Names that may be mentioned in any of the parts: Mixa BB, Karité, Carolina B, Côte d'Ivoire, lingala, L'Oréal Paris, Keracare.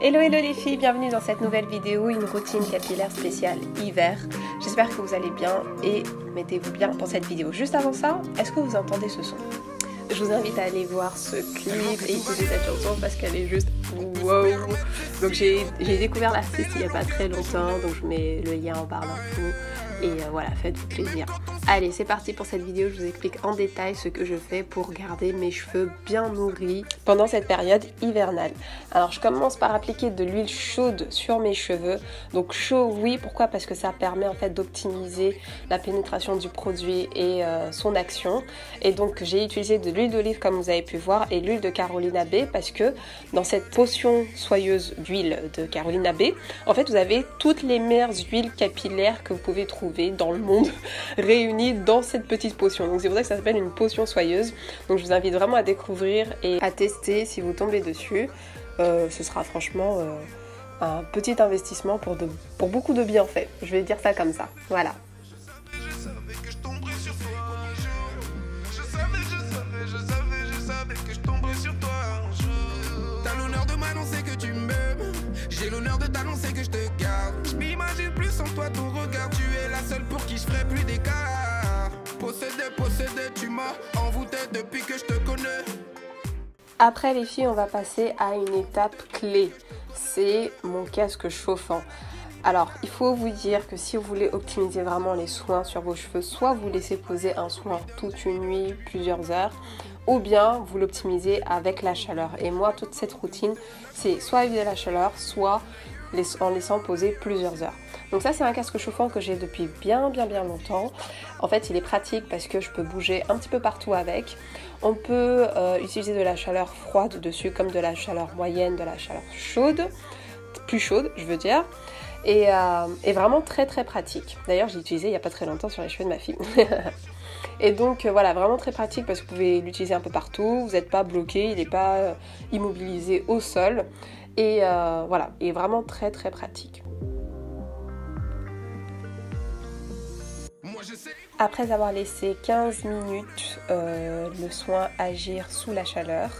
Hello hello les filles, bienvenue dans cette nouvelle vidéo, une routine capillaire spéciale hiver. J'espère que vous allez bien et mettez-vous bien pour cette vidéo. Juste avant ça, est-ce que vous entendez ce son? Je vous invite à aller voir ce clip et écouter cette chanson parce qu'elle est juste wow. Donc j'ai découvert l'artiste il n'y a pas très longtemps, donc je mets le lien en barre d'infos. Et voilà, faites-vous plaisir. Allez, c'est parti pour cette vidéo, je vous explique en détail ce que je fais pour garder mes cheveux bien nourris pendant cette période hivernale. Alors je commence par appliquer de l'huile chaude sur mes cheveux. Donc chaud, oui, pourquoi? Parce que ça permet en fait d'optimiser la pénétration du produit et son action. Et donc j'ai utilisé de l'huile d'olive comme vous avez pu voir et l'huile de Carolina B parce que dans cette potion soyeuse d'huile de Carolina B, en fait vous avez toutes les meilleures huiles capillaires que vous pouvez trouver dans le monde réunis dans cette petite potion. Donc c'est pour ça que ça s'appelle une potion soyeuse. Donc je vous invite vraiment à découvrir et à tester si vous tombez dessus. Ce sera franchement un petit investissement pour beaucoup de bien en fait. Je vais dire ça comme ça. Voilà. J'ai l'honneur de t'annoncer que je te garde. Je m'imagine plus sans toi ton regard. Tu es la seule pour qui je ferai plus d'écart. Possédé, tu m'as envoûté depuis que je te connais. Après les filles, on va passer à une étape clé. C'est mon casque chauffant. Alors, il faut vous dire que si vous voulez optimiser vraiment les soins sur vos cheveux, soit vous laissez poser un soin toute une nuit, plusieurs heures, ou bien vous l'optimisez avec la chaleur. Et moi, toute cette routine, c'est soit avec la chaleur, soit en laissant poser plusieurs heures. Donc ça, c'est un casque chauffant que j'ai depuis bien longtemps. En fait, il est pratique parce que je peux bouger un petit peu partout avec. On peut utiliser de la chaleur froide dessus, comme de la chaleur moyenne, de la chaleur chaude, plus chaude, je veux dire. Et vraiment très pratique. D'ailleurs, je l'ai utilisé il n'y a pas très longtemps sur les cheveux de ma fille. Et donc voilà, vraiment très pratique parce que vous pouvez l'utiliser un peu partout. Vous n'êtes pas bloqué, il n'est pas immobilisé au sol. Et voilà, il est vraiment très pratique. Après avoir laissé 15 minutes le soin agir sous la chaleur,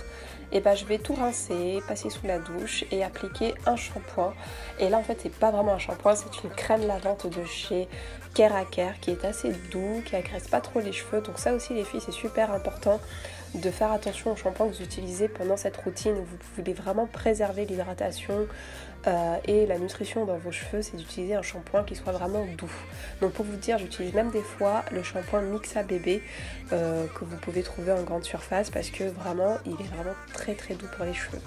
et ben je vais tout rincer, passer sous la douche et appliquer un shampoing. Et là en fait c'est pas vraiment un shampoing, c'est une crème lavante de chez Keracare qui est assez doux, qui agresse pas trop les cheveux. Donc ça aussi les filles, c'est super important de faire attention au shampoing que vous utilisez pendant cette routine. Vous voulez vraiment préserver l'hydratation et la nutrition dans vos cheveux, c'est d'utiliser un shampoing qui soit vraiment doux. Donc pour vous dire, j'utilise même des fois le shampoing Mixa BB que vous pouvez trouver en grande surface parce que vraiment, il est vraiment très doux pour les cheveux.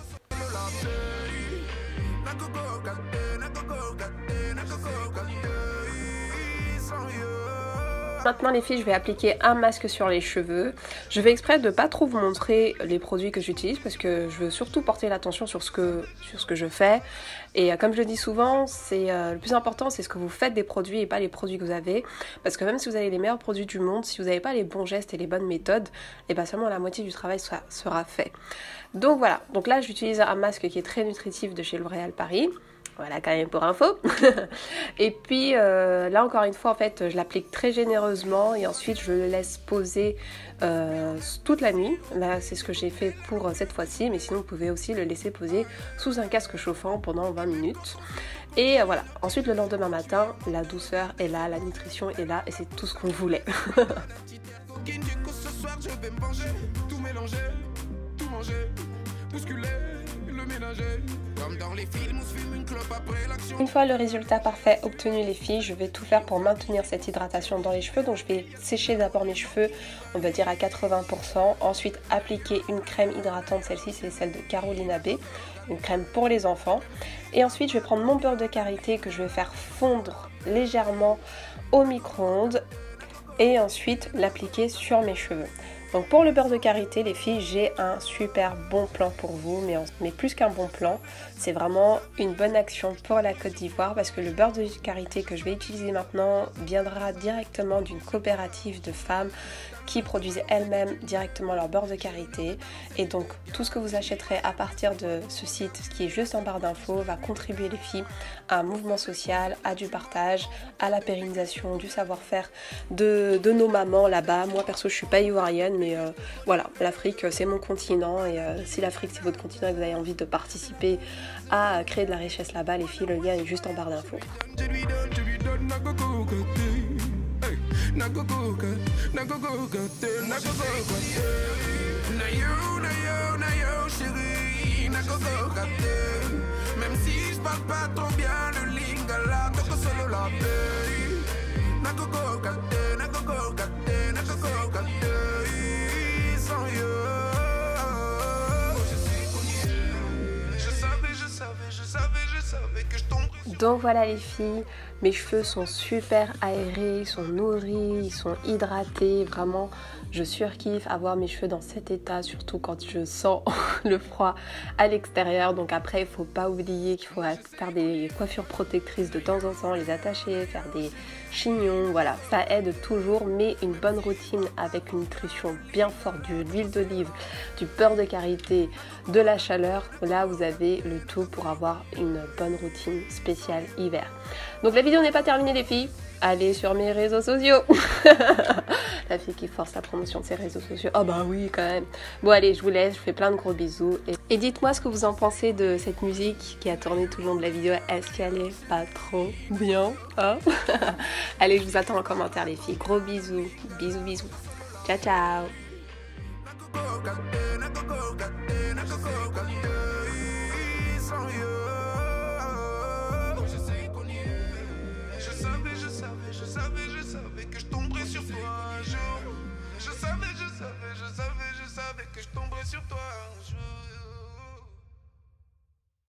Maintenant les filles, je vais appliquer un masque sur les cheveux. Je fais exprès de pas trop vous montrer les produits que j'utilise parce que je veux surtout porter l'attention sur ce que je fais. Et comme je le dis souvent, c'est le plus important, c'est ce que vous faites des produits et pas les produits que vous avez. Parce que même si vous avez les meilleurs produits du monde, si vous n'avez pas les bons gestes et les bonnes méthodes, et bien seulement la moitié du travail sera fait. Donc voilà, donc là j'utilise un masque qui est très nutritif de chez L'Oréal Paris. Voilà, quand même pour info. Et puis là encore une fois en fait je l'applique très généreusement et ensuite je le laisse poser toute la nuit. Là c'est ce que j'ai fait pour cette fois-ci, mais sinon vous pouvez aussi le laisser poser sous un casque chauffant pendant 20 minutes. Et voilà, ensuite le lendemain matin la douceur est là, la nutrition est là et c'est tout ce qu'on voulait. Une fois le résultat parfait obtenu les filles, je vais tout faire pour maintenir cette hydratation dans les cheveux. Donc je vais sécher d'abord mes cheveux, on va dire à 80%, ensuite appliquer une crème hydratante, celle-ci c'est celle de Carolina B, une crème pour les enfants. Et ensuite je vais prendre mon beurre de karité que je vais faire fondre légèrement au micro-ondes et ensuite l'appliquer sur mes cheveux. Donc pour le beurre de karité, les filles, j'ai un super bon plan pour vous, mais plus qu'un bon plan, c'est vraiment une bonne action pour la Côte d'Ivoire parce que le beurre de karité que je vais utiliser maintenant viendra directement d'une coopérative de femmes qui produisent elles-mêmes directement leur beurre de karité. Et donc tout ce que vous achèterez à partir de ce site, ce qui est juste en barre d'infos, va contribuer les filles à un mouvement social, à du partage, à la pérennisation du savoir-faire de nos mamans là-bas. Moi perso je suis pas ivoirienne, mais voilà, l'Afrique c'est mon continent, et si l'Afrique c'est votre continent et que vous avez envie de participer à créer de la richesse là-bas, les filles, le lien est juste en barre d'infos. Même si je parle pas trop bien le lingala, coco solo la paix. Na coco gâté, na coco gâté, na coco gâté, sans yo. Je suis connu, je savais que je tomberais. Donc voilà les filles, mes cheveux sont super aérés, ils sont nourris, ils sont hydratés, vraiment. Je surkiffe avoir mes cheveux dans cet état, surtout quand je sens le froid à l'extérieur. Donc après, il ne faut pas oublier qu'il faut faire des coiffures protectrices de temps en temps, les attacher, faire des chignons, voilà. Ça aide toujours, mais une bonne routine avec une nutrition bien forte, de l'huile d'olive, du beurre de karité, de la chaleur. Là, vous avez le tout pour avoir une bonne routine spéciale hiver. Donc la vidéo n'est pas terminée les filles. Allez sur mes réseaux sociaux. La fille qui force la promotion de ses réseaux sociaux. Oh bah oui quand même. Bon allez, je vous laisse, je vous fais plein de gros bisous. Et dites-moi ce que vous en pensez de cette musique qui a tourné tout le long de la vidéo. Est-ce qu'elle est pas trop bien, hein? Allez, je vous attends en commentaire les filles. Gros bisous, bisous, bisous. Ciao, ciao.